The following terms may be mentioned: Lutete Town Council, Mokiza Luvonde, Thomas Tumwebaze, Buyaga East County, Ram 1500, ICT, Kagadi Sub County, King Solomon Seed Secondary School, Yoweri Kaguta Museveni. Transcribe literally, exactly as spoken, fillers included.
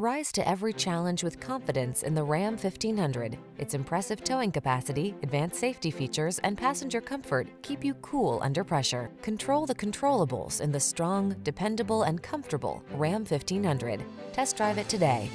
Rise to every challenge with confidence in the Ram fifteen hundred. Its impressive towing capacity, advanced safety features, and passenger comfort keep you cool under pressure. Control the controllables in the strong, dependable, and comfortable Ram fifteen hundred. Test drive it today.